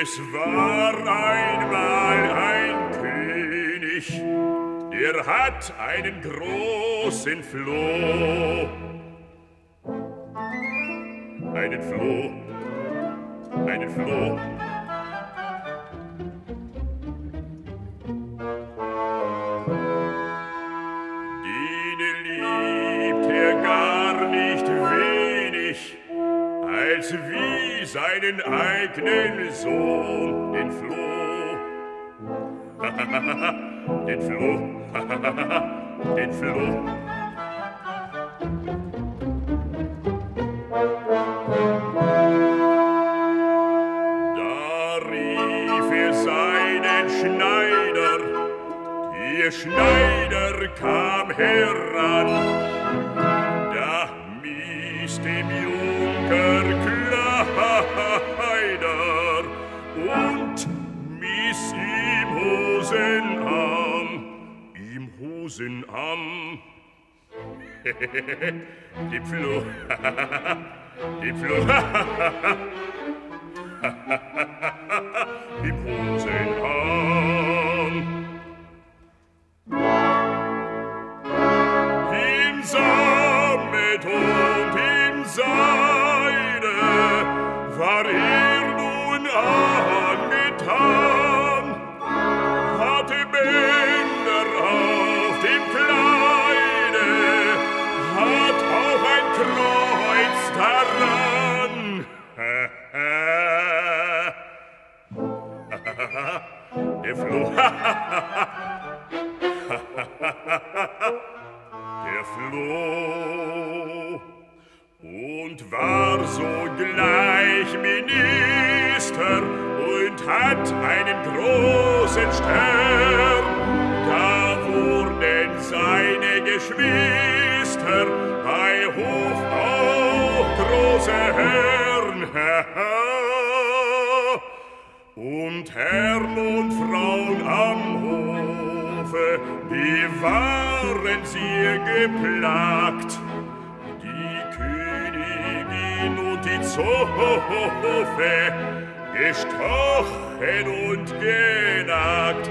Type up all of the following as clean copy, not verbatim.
Es war einmal ein König, der hat einen großen Floh. Einen Floh, einen Floh. Den liebt er gar nicht wenig, als wie seinen eigenen Sohn, den Floh. Den Floh, den Floh. Der Schneider kam heran, da mies dem Junker Kleider und mies ihm Hosen an, ihm Hosen an. Dem Floh, dem Floh, ihm Hosen an. Und in Seide war nun angetan, hatte Bänder auf dem Kleide, hat auch ein Kreuz daran. Der Floh, der Floh, und war sogleich Minister und hat einen großen Stern. Da wurden seine Geschwister bei Hof auch große Herren. Und Herrn und Frauen am Hofe, die waren sehr geplagt. Die Zofe gestochen und genagt.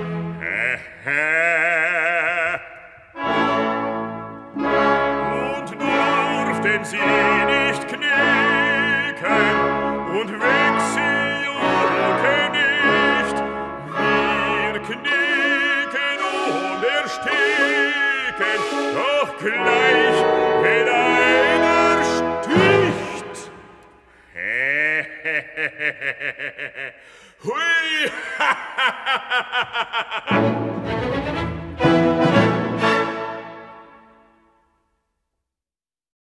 Und durften sie nicht knicken und weg sie jungen nicht. Wir knicken und ersticken, doch gleich wenn einer sticht. Hui!